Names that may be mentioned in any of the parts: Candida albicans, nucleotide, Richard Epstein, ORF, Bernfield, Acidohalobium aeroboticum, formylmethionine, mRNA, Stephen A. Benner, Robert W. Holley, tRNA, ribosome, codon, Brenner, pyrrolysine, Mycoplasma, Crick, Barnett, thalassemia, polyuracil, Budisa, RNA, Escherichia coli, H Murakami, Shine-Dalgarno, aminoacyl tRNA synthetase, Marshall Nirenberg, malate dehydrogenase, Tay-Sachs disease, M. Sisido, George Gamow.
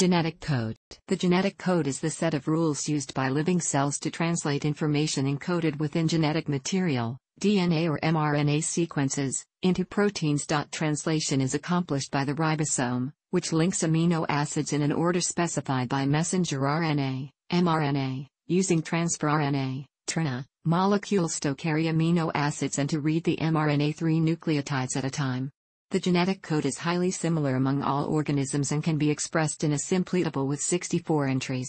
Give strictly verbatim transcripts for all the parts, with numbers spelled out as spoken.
Genetic code. The genetic code is the set of rules used by living cells to translate information encoded within genetic material, D N A or m R N A sequences, into proteins. Translation is accomplished by the ribosome, which links amino acids in an order specified by messenger R N A, m R N A, using transfer R N A, tRNA, molecules to carry amino acids and to read the m R N A three nucleotides at a time. The genetic code is highly similar among all organisms and can be expressed in a sympletable with sixty-four entries.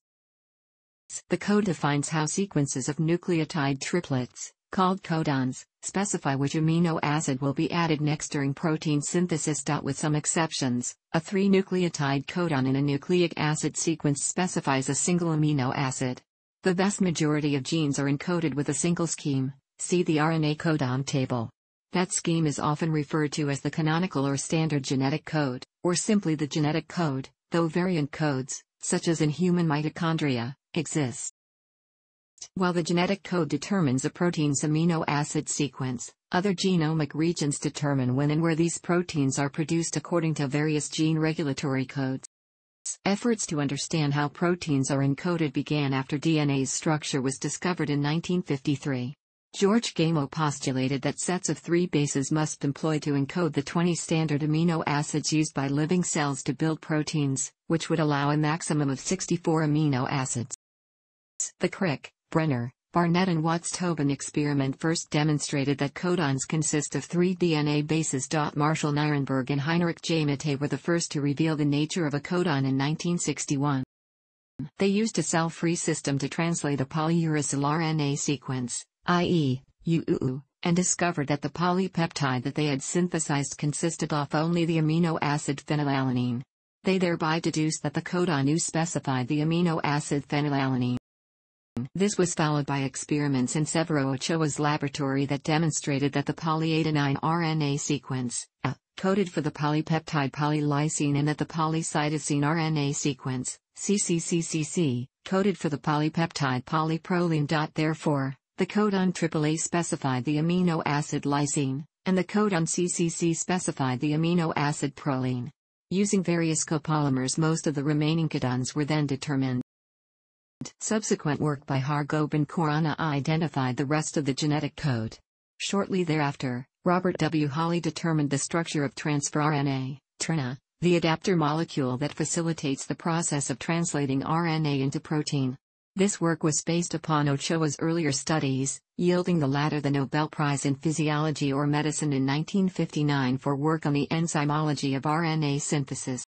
The code defines how sequences of nucleotide triplets, called codons, specify which amino acid will be added next during protein synthesis. With some exceptions, a three-nucleotide codon in a nucleic acid sequence specifies a single amino acid. The vast majority of genes are encoded with a single scheme, see the R N A codon table. That scheme is often referred to as the canonical or standard genetic code, or simply the genetic code, though variant codes, such as in human mitochondria, exist. While the genetic code determines a protein's amino acid sequence, other genomic regions determine when and where these proteins are produced according to various gene regulatory codes. Efforts to understand how proteins are encoded began after D N A's structure was discovered in nineteen fifty-three. George Gamow postulated that sets of three bases must employ to encode the twenty standard amino acids used by living cells to build proteins, which would allow a maximum of sixty-four amino acids. The Crick, Brenner, Barnett and Watts-Tobin experiment first demonstrated that codons consist of three D N A bases. Marshall Nirenberg and Heinrich J. Matthaei were the first to reveal the nature of a codon in nineteen sixty-one. They used a cell-free system to translate a polyuracil R N A sequence, that is, U U U, and discovered that the polypeptide that they had synthesized consisted of only the amino acid phenylalanine. They thereby deduced that the codon U specified the amino acid phenylalanine. This was followed by experiments in Severo Ochoa's laboratory that demonstrated that the polyadenine R N A sequence, A, coded for the polypeptide polylysine and that the polycytosine R N A sequence, C C C C C, coded for the polypeptide polyproline. Therefore, the codon A A A specified the amino acid lysine, and the codon C C C specified the amino acid proline. Using various copolymers, most of the remaining codons were then determined. Subsequent work by Har Gobind Khorana identified the rest of the genetic code. Shortly thereafter, Robert W. Holley determined the structure of transfer R N A, tRNA, the adapter molecule that facilitates the process of translating R N A into protein. This work was based upon Ochoa's earlier studies, yielding the latter the Nobel Prize in Physiology or Medicine in nineteen fifty-nine for work on the enzymology of R N A synthesis.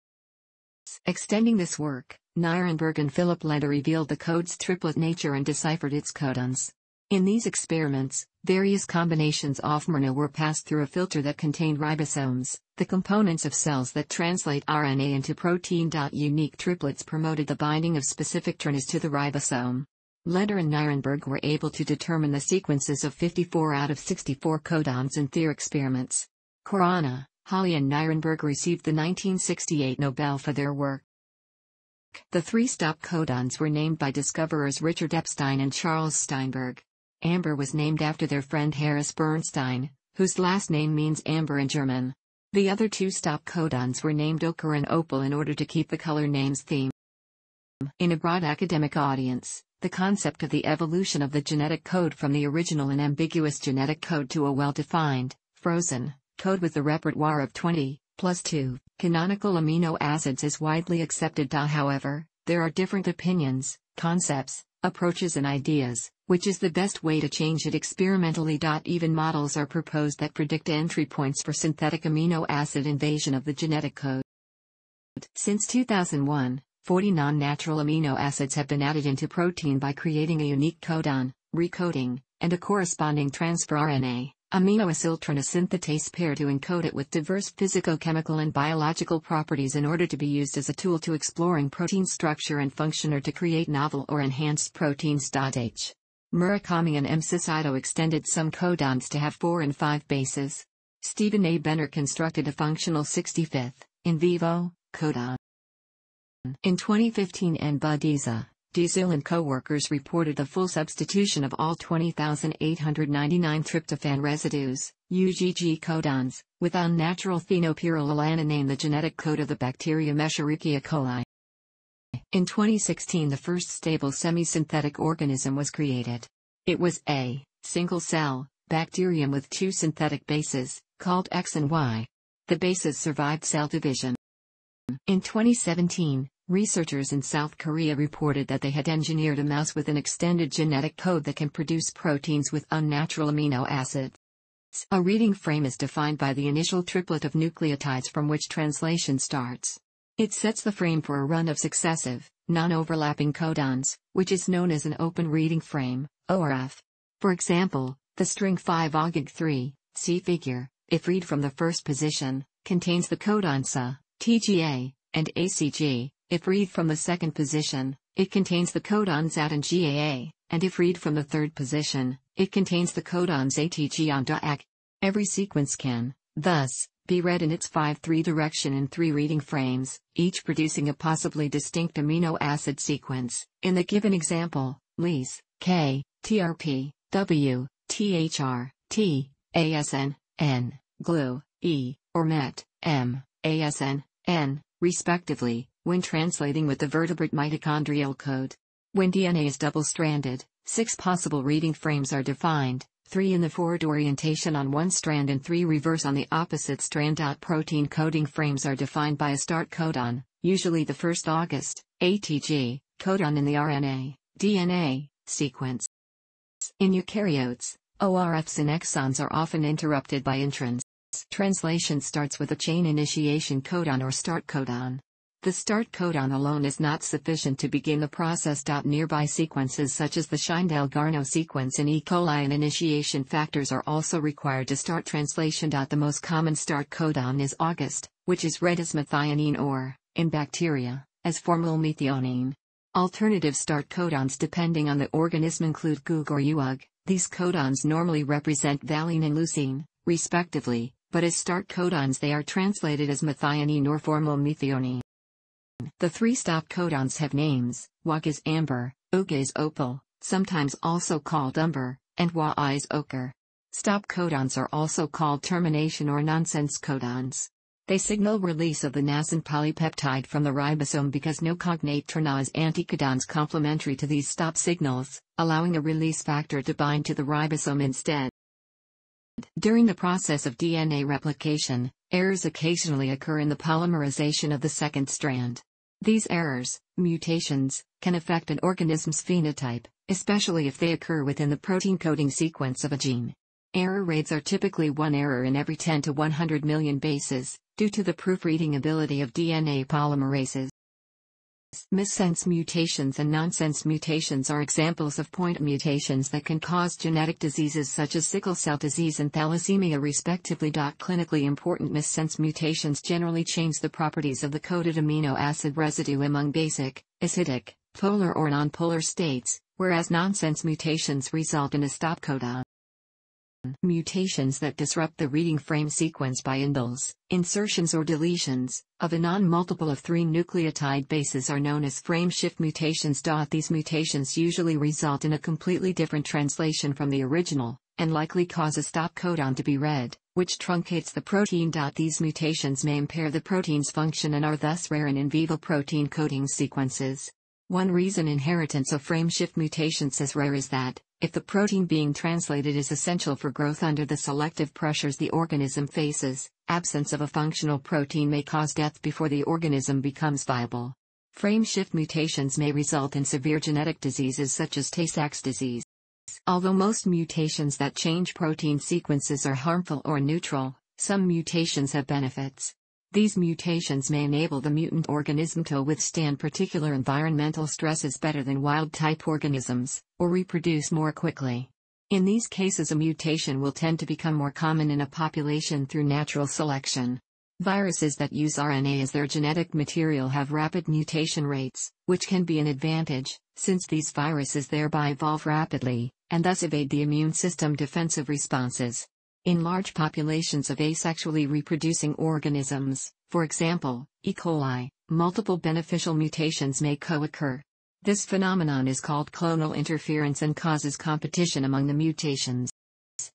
Extending this work, Nirenberg and Philip Leder revealed the code's triplet nature and deciphered its codons. In these experiments, various combinations of mRNA were passed through a filter that contained ribosomes, the components of cells that translate R N A into protein. Unique triplets promoted the binding of specific tRNAs to the ribosome. Leder and Nirenberg were able to determine the sequences of fifty-four out of sixty-four codons in their experiments. Khorana, Holley and Nirenberg received the nineteen sixty-eight Nobel for their work. The three stop codons were named by discoverers Richard Epstein and Charles Steinberg. Amber was named after their friend Harris Bernstein, whose last name means amber in German. The other two stop codons were named ochre and opal in order to keep the color names theme. In a broad academic audience, the concept of the evolution of the genetic code from the original and ambiguous genetic code to a well-defined, frozen, code with a repertoire of twenty, plus two, canonical amino acids is widely accepted. However, there are different opinions, concepts, approaches and ideas, which is the best way to change it experimentally. Even models are proposed that predict entry points for synthetic amino acid invasion of the genetic code. Since two thousand one, forty non-natural amino acids have been added into protein by creating a unique codon, recoding, and a corresponding transfer R N A, aminoacyltRNA synthetase pair to encode it with diverse physicochemical and biological properties in order to be used as a tool to exploring protein structure and function or to create novel or enhanced proteins. H Murakami and M. Sisido extended some codons to have four and five bases. Stephen A. Benner constructed a functional sixty-fifth, in vivo, codon. In twenty fifteen and Budisa, Diesel and co-workers reported the full substitution of all twenty thousand eight hundred ninety-nine tryptophan residues, U G G codons, with unnatural phenopyrrolalaninane, the genetic code of the bacterium Escherichia coli. In twenty sixteen, the first stable semi-synthetic organism was created. It was a single-cell bacterium with two synthetic bases, called X and Y. The bases survived cell division. In twenty seventeen, researchers in South Korea reported that they had engineered a mouse with an extended genetic code that can produce proteins with unnatural amino acids. A reading frame is defined by the initial triplet of nucleotides from which translation starts. It sets the frame for a run of successive, non-overlapping codons, which is known as an open reading frame, O R F. For example, the string five O G I G three, see figure, if read from the first position, contains the codons S A, T G A, and A C G, if read from the second position, it contains the codons A T and G A A, and if read from the third position, it contains the codons A T G and A C. Every sequence can, thus, be read in its five three direction in three reading frames, each producing a possibly distinct amino acid sequence, in the given example, L I S, K, T R P, W, T H R, T, A S N, N, G L U, E, or MET, M, A S N, N, respectively, when translating with the vertebrate mitochondrial code. When D N A is double-stranded, six possible reading frames are defined, three in the forward orientation on one strand and three reverse on the opposite strand. Protein coding frames are defined by a start codon, usually the first August, A T G, codon in the R N A, D N A, sequence. In eukaryotes, O R Fs and exons are often interrupted by introns. Translation starts with a chain initiation codon or start codon. The start codon alone is not sufficient to begin the process. Nearby sequences such as the Shine-Dalgarno sequence in E. coli and initiation factors are also required to start translation. The most common start codon is August, which is read as methionine or, in bacteria, as formylmethionine. Alternative start codons depending on the organism include G U G or U U G. These codons normally represent valine and leucine, respectively, but as start codons they are translated as methionine or formylmethionine. The three stop codons have names. W A G is amber, U G is opal, sometimes also called umber, and W A I is ochre. Stop codons are also called termination or nonsense codons. They signal release of the nascent polypeptide from the ribosome because no cognate tRNA is anticodons complementary to these stop signals, allowing a release factor to bind to the ribosome instead. During the process of D N A replication, errors occasionally occur in the polymerization of the second strand. These errors, mutations, can affect an organism's phenotype, especially if they occur within the protein coding sequence of a gene. Error rates are typically one error in every ten to one hundred million bases, due to the proofreading ability of D N A polymerases. Missense mutations and nonsense mutations are examples of point mutations that can cause genetic diseases such as sickle cell disease and thalassemia respectively. Clinically important missense mutations generally change the properties of the coded amino acid residue among basic, acidic, polar or nonpolar states, whereas nonsense mutations result in a stop codon. Mutations that disrupt the reading frame sequence by indels, insertions or deletions, of a non-multiple of three nucleotide bases are known as frame shift mutations. These mutations usually result in a completely different translation from the original, and likely cause a stop codon to be read, which truncates the protein. These mutations may impair the protein's function and are thus rare in in vivo protein coding sequences. One reason inheritance of frame shift mutations is rare is that, if the protein being translated is essential for growth under the selective pressures the organism faces, absence of a functional protein may cause death before the organism becomes viable. Frame shift mutations may result in severe genetic diseases such as Tay-Sachs disease. Although most mutations that change protein sequences are harmful or neutral, some mutations have benefits. These mutations may enable the mutant organism to withstand particular environmental stresses better than wild-type organisms, or reproduce more quickly. In these cases, a mutation will tend to become more common in a population through natural selection. Viruses that use R N A as their genetic material have rapid mutation rates, which can be an advantage, since these viruses thereby evolve rapidly, and thus evade the immune system defensive responses. In large populations of asexually reproducing organisms, for example, E. coli, multiple beneficial mutations may co-occur. This phenomenon is called clonal interference and causes competition among the mutations.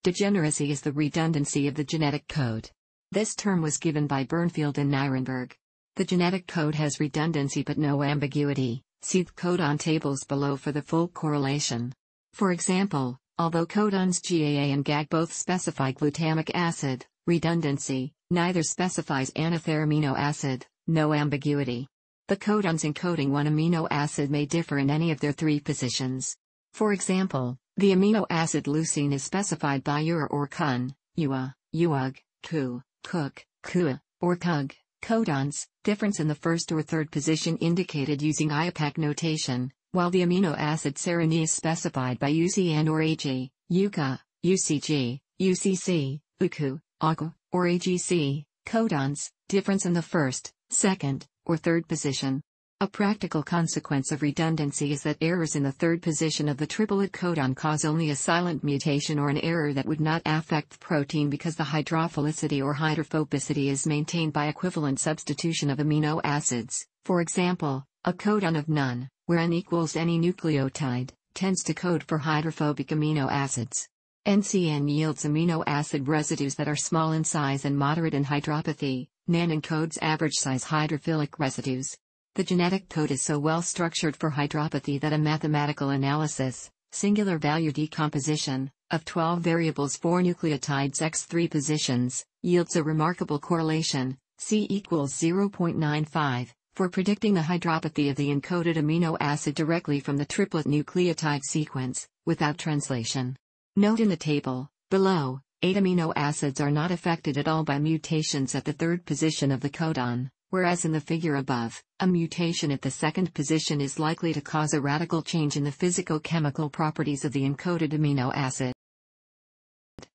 Degeneracy is the redundancy of the genetic code. This term was given by Bernfield and Nirenberg. The genetic code has redundancy but no ambiguity, See the codon tables below for the full correlation. For example, although codons G A A and G A G both specify glutamic acid redundancy, neither specifies another amino acid, no ambiguity. The codons encoding one amino acid may differ in any of their three positions. For example, the amino acid leucine is specified by U R or C U N, U A, U U G, C U, C U C, C U A, or C U G. Codons, difference in the first or third position indicated using I A P A C notation, while the amino acid serine is specified by U C N or A G, U C A, U C G, U C C, U C U, A G U, or A G C. Codons, difference in the first, second, or third position. A practical consequence of redundancy is that errors in the third position of the triplet codon cause only a silent mutation or an error that would not affect the protein because the hydrophilicity or hydrophobicity is maintained by equivalent substitution of amino acids. For example, a codon of none, where N equals any nucleotide, tends to code for hydrophobic amino acids. N C N yields amino acid residues that are small in size and moderate in hydropathy. N A N encodes average-size hydrophilic residues. The genetic code is so well structured for hydropathy that a mathematical analysis, singular value decomposition, of twelve variables for nucleotides x three positions, yields a remarkable correlation, C equals zero point nine five, for predicting the hydropathy of the encoded amino acid directly from the triplet nucleotide sequence, without translation. Note in the table, below, eight amino acids are not affected at all by mutations at the third position of the codon, whereas in the figure above, a mutation at the second position is likely to cause a radical change in the physicochemical properties of the encoded amino acid.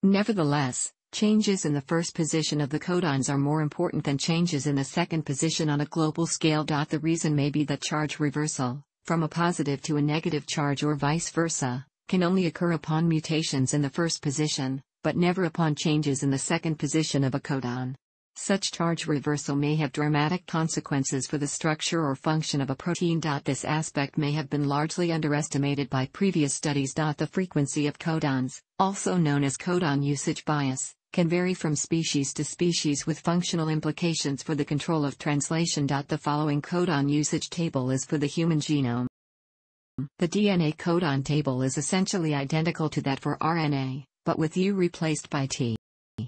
Nevertheless, changes in the first position of the codons are more important than changes in the second position on a global scale. The reason may be that charge reversal, from a positive to a negative charge or vice versa, can only occur upon mutations in the first position, but never upon changes in the second position of a codon. Such charge reversal may have dramatic consequences for the structure or function of a protein. This aspect may have been largely underestimated by previous studies. The frequency of codons, also known as codon usage bias, can vary from species to species with functional implications for the control of translation. The following codon usage table is for the human genome. The D N A codon table is essentially identical to that for R N A, but with U replaced by T.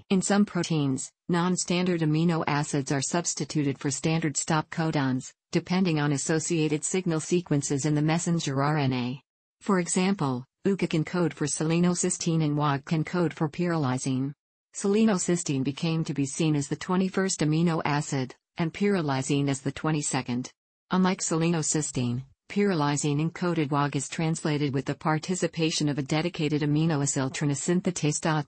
In some proteins, non-standard amino acids are substituted for standard stop codons, depending on associated signal sequences in the messenger R N A. For example, U G A can code for selenocysteine and W A G can code for pyrrolysine. Selenocysteine became to be seen as the twenty-first amino acid, and pyrrolysine as the twenty-second. Unlike selenocysteine, pyrrolysine encoded W A G is translated with the participation of a dedicated aminoacyl ternary.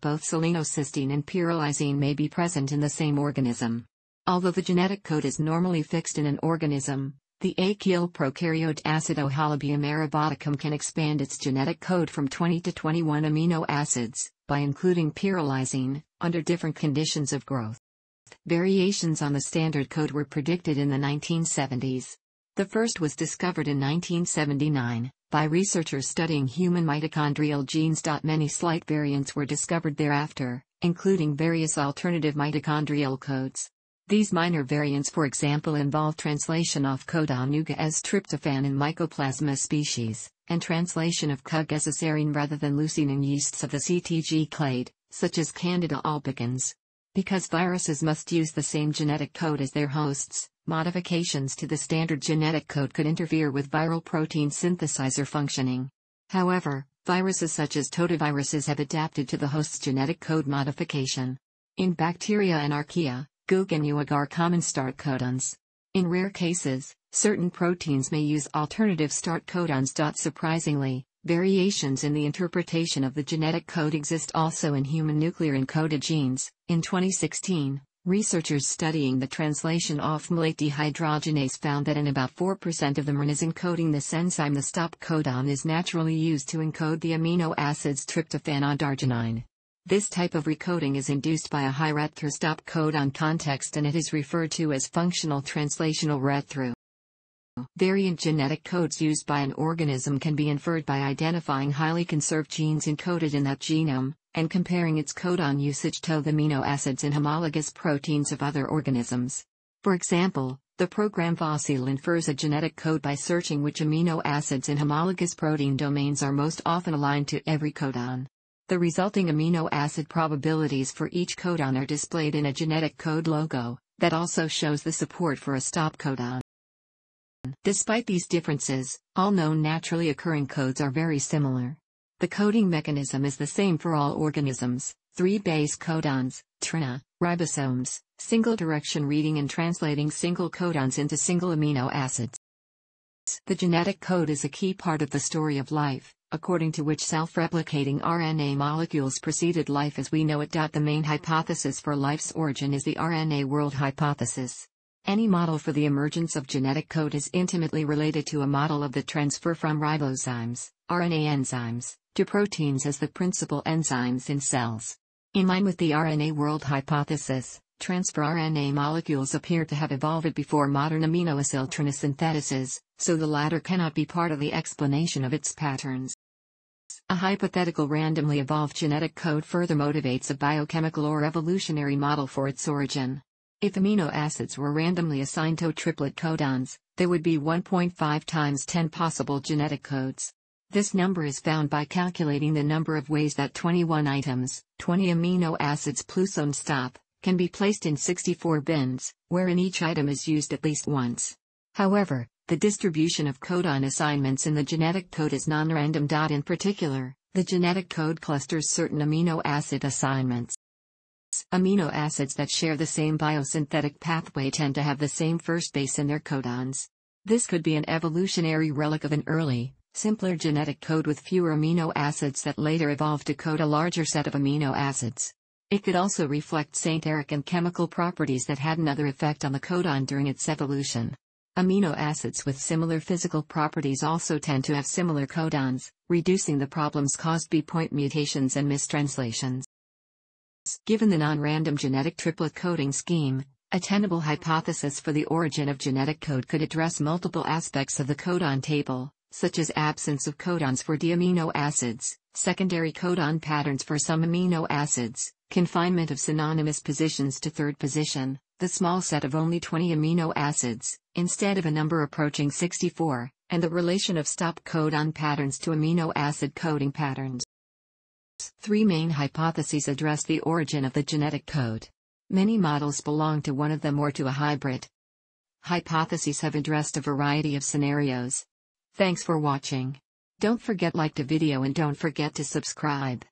Both selenocysteine and pyrrolysine may be present in the same organism. Although the genetic code is normally fixed in an organism, the achial prokaryote Acidohalobium aeroboticum can expand its genetic code from twenty to twenty-one amino acids, by including pyrrolysine, under different conditions of growth. Variations on the standard code were predicted in the nineteen seventies. The first was discovered in nineteen seventy-nine, by researchers studying human mitochondrial genes. Many slight variants were discovered thereafter, including various alternative mitochondrial codes. These minor variants, for example, involve translation of codon U G A as tryptophan in Mycoplasma species, and translation of C U G as a serine rather than leucine in yeasts of the C T G clade, such as Candida albicans. Because viruses must use the same genetic code as their hosts, modifications to the standard genetic code could interfere with viral protein synthesizer functioning. However, viruses such as totaviruses have adapted to the host's genetic code modification. In bacteria and archaea, G U G and U A G are common start codons. In rare cases, certain proteins may use alternative start codons. Surprisingly, variations in the interpretation of the genetic code exist also in human nuclear-encoded genes. In twenty sixteen, researchers studying the translation of malate dehydrogenase found that in about four percent of the mRNAs encoding this enzyme, the stop codon is naturally used to encode the amino acids tryptophan and arginine. This type of recoding is induced by a high read-through stop codon context, and it is referred to as functional translational read-through. Variant genetic codes used by an organism can be inferred by identifying highly conserved genes encoded in that genome, and comparing its codon usage to the amino acids in homologous proteins of other organisms. For example, The program FOSIL infers a genetic code by searching which amino acids in homologous protein domains are most often aligned to every codon. The resulting amino acid probabilities for each codon are displayed in a genetic code logo, that also shows the support for a stop codon. Despite these differences, all known naturally occurring codes are very similar. The coding mechanism is the same for all organisms, three base codons, tRNA, ribosomes, single direction reading and translating single codons into single amino acids. The genetic code is a key part of the story of life, according to which self-replicating R N A molecules preceded life as we know it. The main hypothesis for life's origin is the R N A world hypothesis. Any model for the emergence of genetic code is intimately related to a model of the transfer from ribozymes, R N A enzymes, to proteins as the principal enzymes in cells. In line with the R N A world hypothesis, transfer R N A molecules appear to have evolved before modern aminoacyl tRNA synthetases, so the latter cannot be part of the explanation of its patterns. A hypothetical randomly evolved genetic code further motivates a biochemical or evolutionary model for its origin. If amino acids were randomly assigned to triplet codons, there would be one point five times ten possible genetic codes. This number is found by calculating the number of ways that twenty-one items, twenty amino acids plus one stop, can be placed in sixty-four bins, wherein each item is used at least once. However, the distribution of codon assignments in the genetic code is non-random. In particular, the genetic code clusters certain amino acid assignments. Amino acids that share the same biosynthetic pathway tend to have the same first base in their codons. This could be an evolutionary relic of an early, simpler genetic code with fewer amino acids that later evolved to code a larger set of amino acids. It could also reflect synthetic and chemical properties that had another effect on the codon during its evolution. Amino acids with similar physical properties also tend to have similar codons, reducing the problems caused by point mutations and mistranslations. Given the non-random genetic triplet coding scheme, a tenable hypothesis for the origin of genetic code could address multiple aspects of the codon table, such as absence of codons for D amino acids, secondary codon patterns for some amino acids, confinement of synonymous positions to third position, the small set of only twenty amino acids, instead of a number approaching sixty-four, and the relation of stop codon patterns to amino acid coding patterns. Three main hypotheses address the origin of the genetic code. Many models belong to one of them or to a hybrid. Hypotheses have addressed a variety of scenarios. Thanks for watching. Don't forget to like the video and don't forget to subscribe.